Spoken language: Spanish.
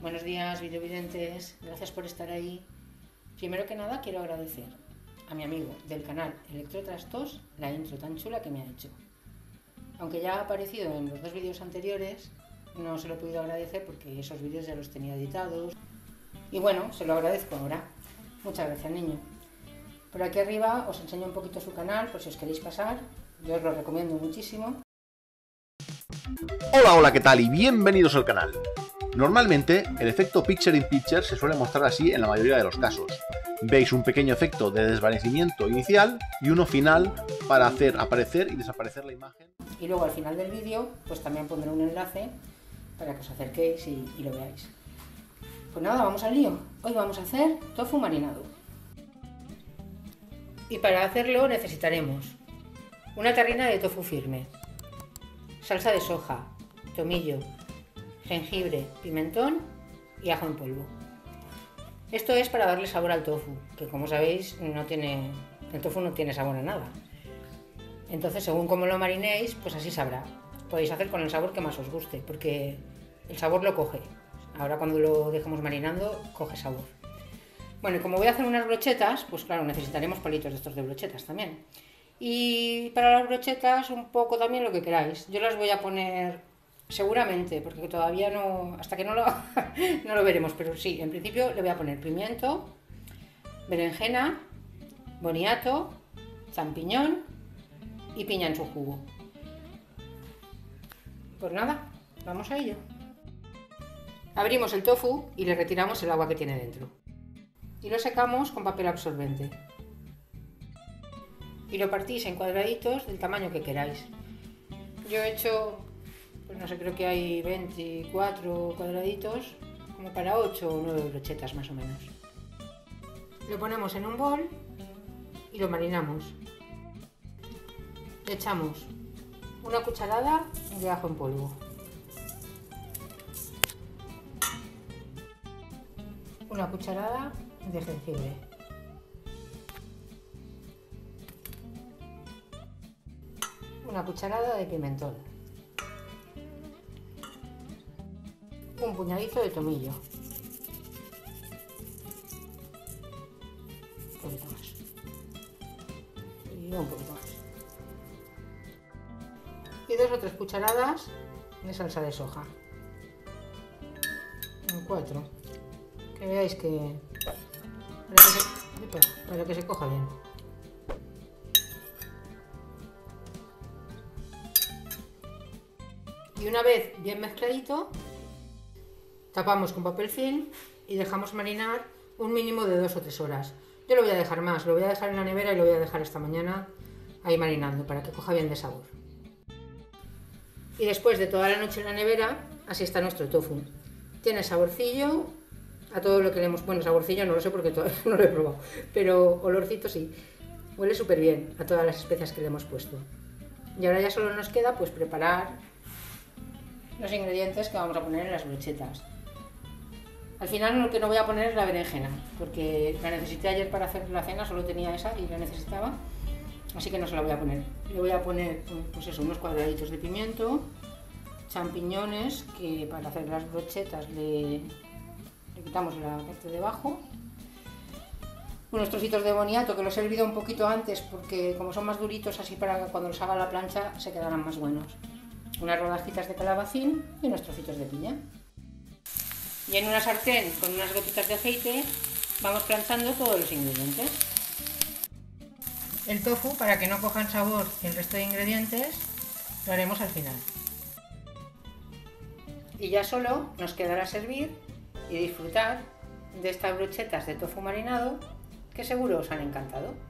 Buenos días, videovidentes, gracias por estar ahí. Primero que nada quiero agradecer a mi amigo del canal Electrotrastos la intro tan chula que me ha hecho. Aunque ya ha aparecido en los dos vídeos anteriores, no se lo he podido agradecer porque esos vídeos ya los tenía editados. Y bueno, se lo agradezco ahora. Muchas gracias, niño. Por aquí arriba os enseño un poquito su canal, por si os queréis pasar. Yo os lo recomiendo muchísimo. Hola, ¿qué tal? Y bienvenidos al canal. Normalmente, el efecto Picture in Picture se suele mostrar así en la mayoría de los casos. Veis un pequeño efecto de desvanecimiento inicial y uno final para hacer aparecer y desaparecer la imagen. Y luego al final del vídeo, pues también pondré un enlace para que os acerquéis y lo veáis. Pues nada, vamos al lío. Hoy vamos a hacer tofu marinado. Y para hacerlo necesitaremos una tarrina de tofu firme, salsa de soja, tomillo, jengibre, pimentón y ajo en polvo. Esto es para darle sabor al tofu, que como sabéis el tofu no tiene sabor a nada. Entonces, según como lo marinéis, pues así sabrá. Podéis hacer con el sabor que más os guste, porque el sabor lo coge. Ahora cuando lo dejemos marinando, coge sabor. Bueno, y como voy a hacer unas brochetas, pues claro, necesitaremos palitos de estos de brochetas también. Y para las brochetas un poco también lo que queráis. Yo las voy a poner seguramente, porque todavía no, hasta que no lo veremos, pero sí, en principio le voy a poner pimiento, berenjena, boniato, champiñón y piña en su jugo. Pues nada, vamos a ello. Abrimos el tofu y le retiramos el agua que tiene dentro. Y lo secamos con papel absorbente. Y lo partís en cuadraditos del tamaño que queráis. Yo he hecho, pues no sé, creo que hay 24 cuadraditos, como para 8 o 9 brochetas más o menos. Lo ponemos en un bol y lo marinamos. Le echamos una cucharada de ajo en polvo, una cucharada de jengibre, una cucharada de pimentón, un puñadizo de tomillo, un poquito más y un poquito más, y 2 o 3 cucharadas de salsa de soja, 4, que veáis que para que se coja bien. Y una vez bien mezcladito, tapamos con papel film y dejamos marinar un mínimo de 2 o 3 horas. Yo lo voy a dejar más, lo voy a dejar en la nevera y lo voy a dejar esta mañana ahí marinando para que coja bien de sabor. Y después de toda la noche en la nevera, así está nuestro tofu. Tiene saborcillo a todo lo que le hemos... Bueno, saborcillo no lo sé porque todavía no lo he probado, pero olorcito sí. Huele súper bien a todas las especias que le hemos puesto. Y ahora ya solo nos queda pues preparar los ingredientes que vamos a poner en las brochetas. Al final lo que no voy a poner es la berenjena, porque la necesité ayer para hacer la cena, solo tenía esa y la necesitaba, así que no se la voy a poner. Le voy a poner pues eso, unos cuadraditos de pimiento, champiñones, que para hacer las brochetas le quitamos la parte de abajo, unos trocitos de boniato que los he hervido un poquito antes porque como son más duritos, así para cuando los haga la plancha se quedarán más buenos, unas rodajitas de calabacín y unos trocitos de piña. Y en una sartén con unas gotitas de aceite vamos planchando todos los ingredientes. El tofu, para que no cojan sabor el resto de ingredientes, lo haremos al final. Y ya solo nos quedará servir y disfrutar de estas brochetas de tofu marinado que seguro os han encantado.